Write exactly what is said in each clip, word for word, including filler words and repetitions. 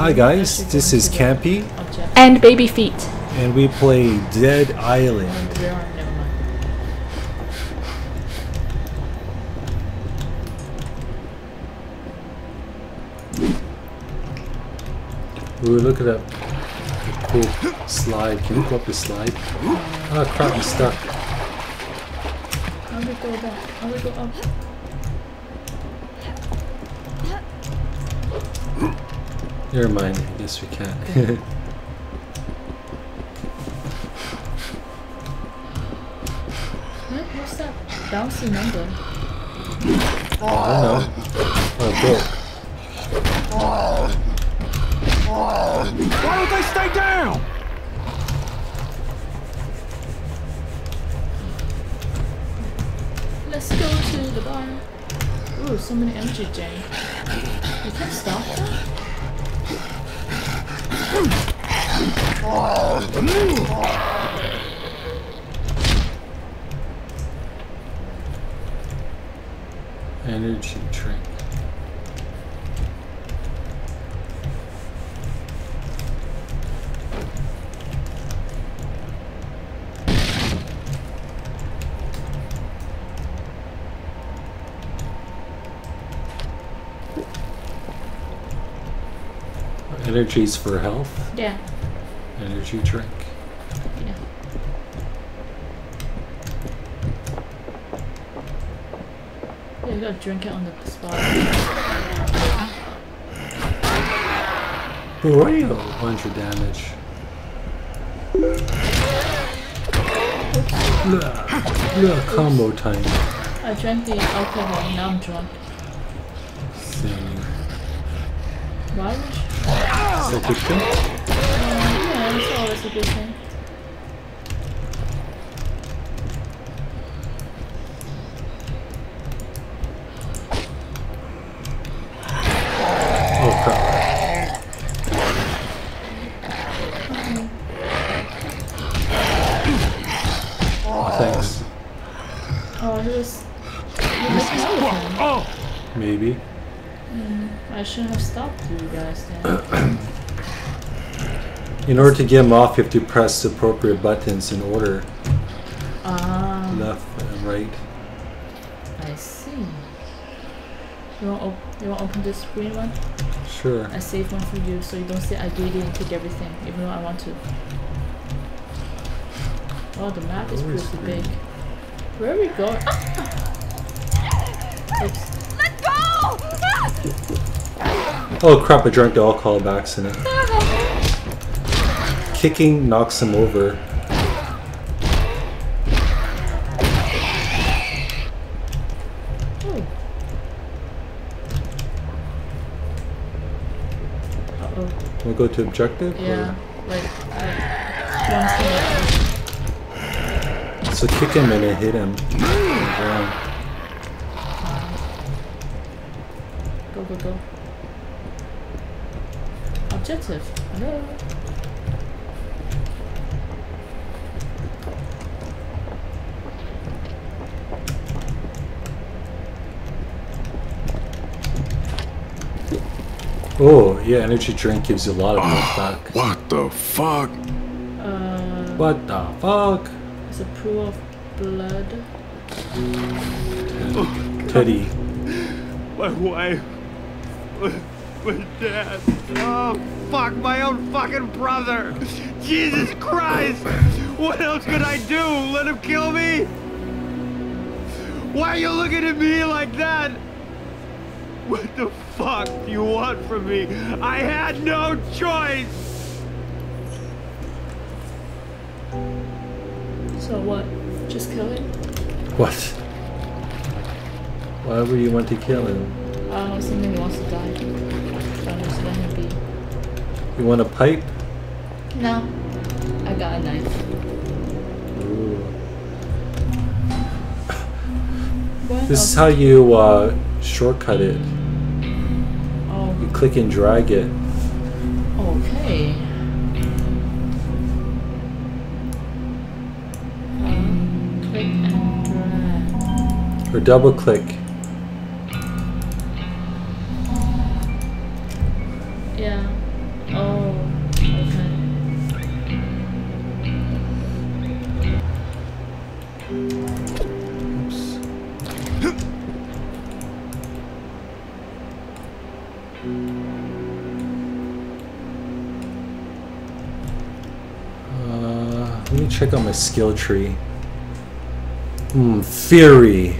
Hi guys, this is Campy and Baby Feet, and we play Dead Island. Ooh, look at that cool slide. Can you go up the slide? Ah, oh, crap, I'm stuck. How do we go back? How do we go up? Never mind, I guess we can't. Okay. What's that bouncy number? Oh, I know. Oh, bro. Oh. Oh. Why don't they stay down? Let's go to the bar. Ooh, so many M J J. You can't stop that? Energy drink. Energy's for health? Yeah. Energy drink. Yeah. Yeah, you gotta drink it on the spot. Where are you? A bunch of damage. Blah, blah, combo time. I drank the alcohol, now I'm drunk. Same. Why would you? Is that a good thing? That's always a good thing. Oh crap. Oh. Oh, thanks. Oh, he was... He was oh. Maybe. Mm, I shouldn't have stopped you guys then. In order to get them off, you have to press the appropriate buttons in order. Ah. Left and right. I see. You want, op you want to open this green one? Sure. I saved one for you, so you don't say I did it and take everything, even though I want to. Oh, the map is pretty big. Where are we going? Oops. Let go! Oh crap, I drank the alcohol by accident. Kicking knocks him over. Oh. Uh-oh. We'll go to objective? Yeah. Like, like, so kick him and it hit him. Oh, go, go, go. Objective. Hello. Oh, yeah, energy drink gives you a lot of health uh, back. What the fuck? Uh, what the fuck? It's a pool of blood. Mm. Oh, Teddy. My wife. My dad. Oh, fuck, my own fucking brother. Jesus Christ. What else could I do? Let him kill me? Why are you looking at me like that? What the fuck do you want from me? I had no choice! So what? Just kill him? What? Why would you want to kill him? I don't know, something wants to die. So I'm just letting him be. You want a pipe? No. I got a knife. Ooh. This is how you uh, shortcut it. You click and drag it. Okay. Um, click and drag. Or double click. Yeah. check out my skill tree. Mm, fury.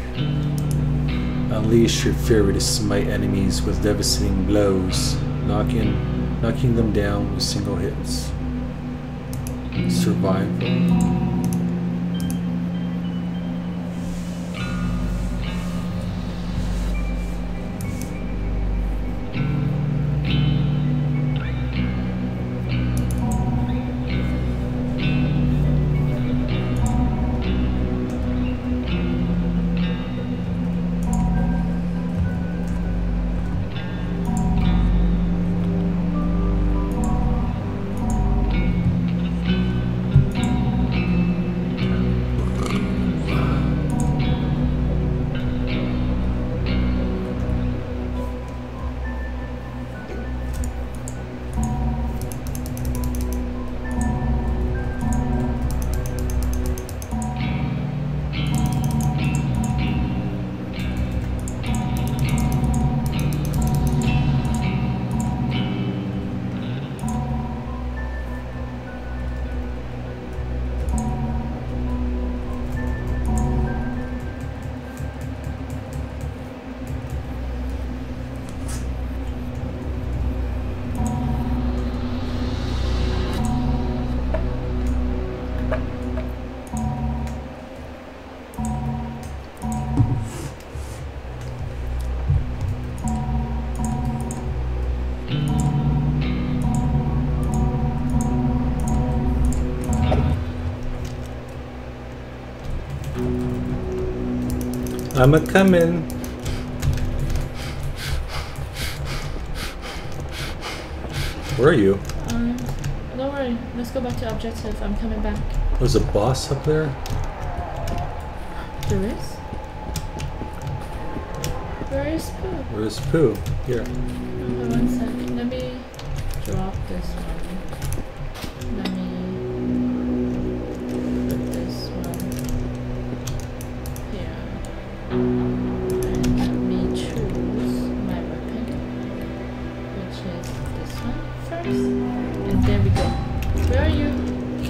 Unleash your fury to smite enemies with devastating blows, knocking, knocking them down with single hits. Survival. I'm a comin'. Where are you? Um, don't worry. Let's go back to objective. I'm coming back. There's a boss up there? There is? Where is Pooh? Where is Pooh? Here. Hold on one second. Let me drop this one. Let me...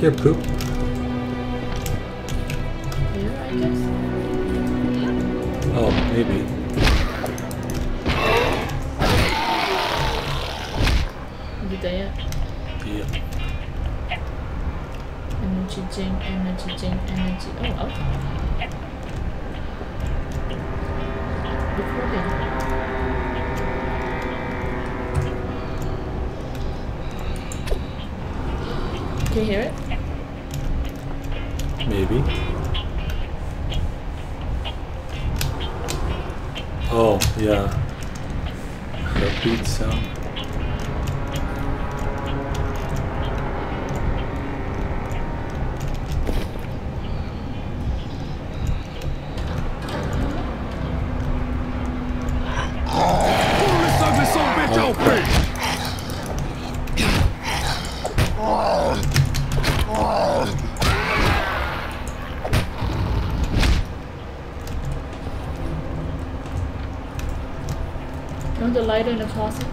Here, Poop. Here, I guess. Oh, maybe. Did they yet? Yeah. Energy gem, energy gem, energy. Oh, okay. Recording. Can you hear it? Maybe. Oh, yeah. That beat sound. In the closet.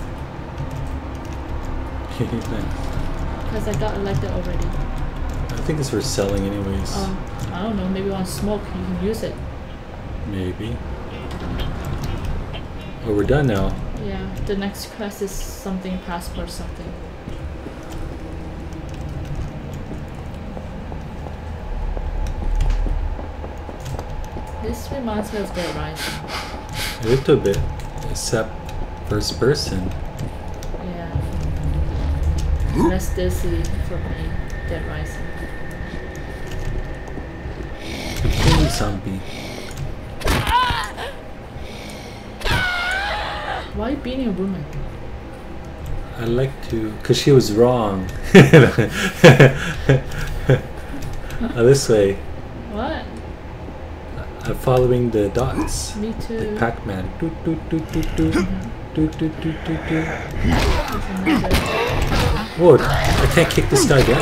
Because I got elected already. I think it's for selling anyways. Um, I don't know, maybe on smoke you can use it. Maybe. Oh, we're done now. Yeah, the next quest is something, passport something. This reminds me of Dead Rising. A little bit, except first person. Yeah. That's this for me, Dead Rising. The pool zombie. Why are you beating a woman? I like to, cause she was wrong. Oh, this way. What? I'm following the dots. Me too. The Pac Man. Do do do do do. Mm-hmm. Do, do, do, do, do. Whoa, I can't kick this guy down.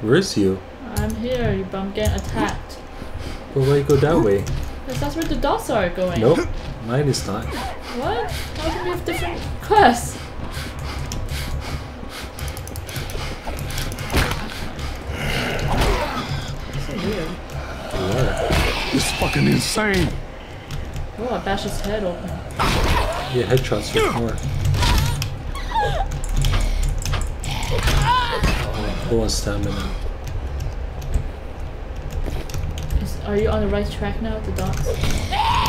Where is you? I'm here, you bum. Getting attacked. Well, why you go that way? Because that's where the dots are going. Nope, mine is not. What? How do we have different class? So weird. What? It's fucking insane. Oh, I bashed his head open. Yeah, headshots for more. Oh, full of stamina. Is, are you on the right track now with the dots?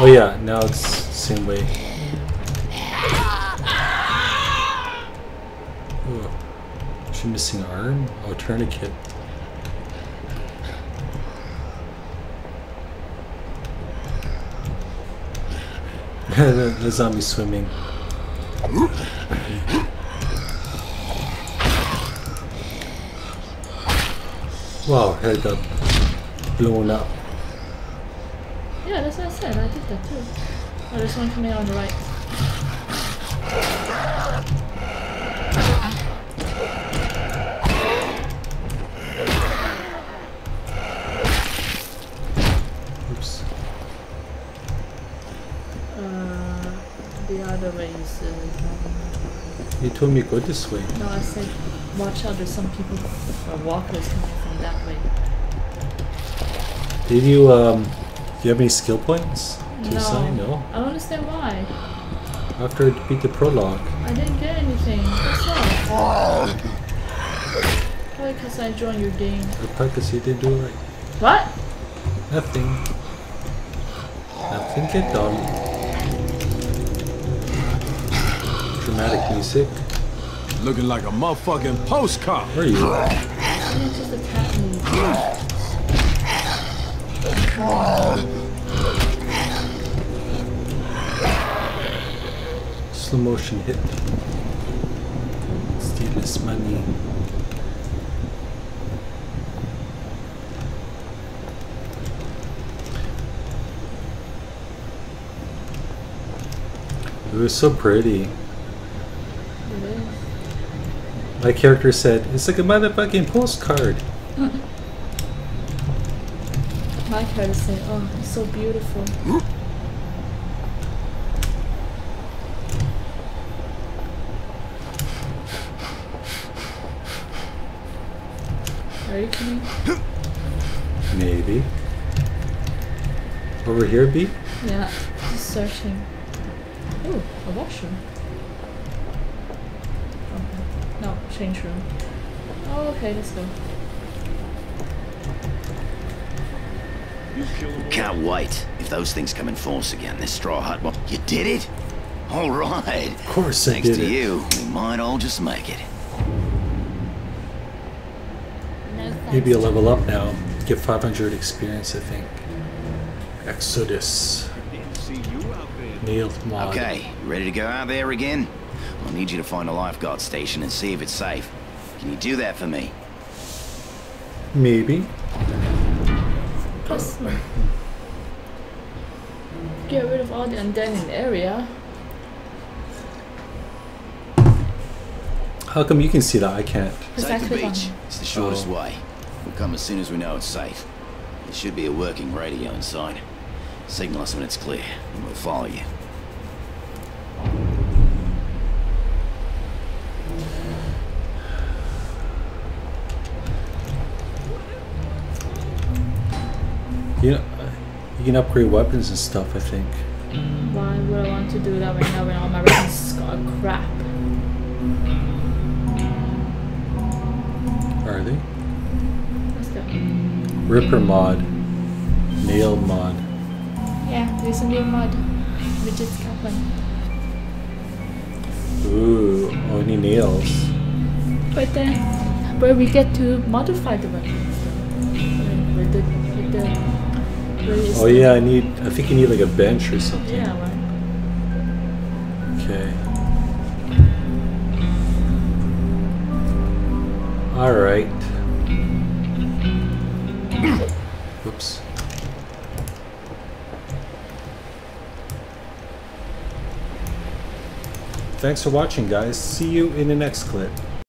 Oh yeah, now it's the same way. Ooh. Is she missing an arm? Oh, tourniquet. The zombie swimming. Wow, head got blown up. Yeah, that's what I said. I did that too. Oh, there's one coming out on the right. Oops. Uh, the other way is. Uh, you told me go this way. No, I said watch out. There's some people or walkers coming from that way. Did you um? Do you have any skill points? To no. Sign? No. I don't understand why. After I beat the prologue. I didn't get anything. What's that? Oh. Probably because I joined your game. Or probably because you didn't do it right. What? Nothing. Nothing get done. Dramatic music. Looking like a motherfucking postcard. Where are you? It's just a cat move. Slow motion hit. Steal this money. It was so pretty. It is. My character said, "It's like a motherfucking postcard." I try to say, oh, it's so beautiful. Are you kidding? Maybe. Over here, B? Yeah, just searching. Oh, a washroom. Okay. No, change room. Oh, okay, let's go. Can't wait. If those things come in force again, this straw hut. Well, you did it? All right. Of course, thanks to you, we might all just make it. Maybe a level up now. Get five hundred experience, I think. Exodus. Neil mod. Okay, ready to go out there again? I'll need you to find a lifeguard station and see if it's safe. Can you do that for me? Maybe. Plus, get rid of all the undead in the area. How come you can see that? I can't. Take the beach. It's the shortest oh. way. We'll come as soon as we know it's safe. There should be a working radio inside. Signal us when it's clear, and we'll follow you. You know, you can upgrade weapons and stuff, I think. Why would I want to do that right now when all my weapons are crap? Are they? Let's go. Ripper mod. Nail mod. Yeah, there's a new mod. Which is Kaplan. Ooh, only nails. But then, where we get to modify the weapon. With the, with the Oh yeah, I need, I think you need like a bench or something. Yeah, right. Okay. Alright. Whoops. Thanks for watching, guys. See you in the next clip.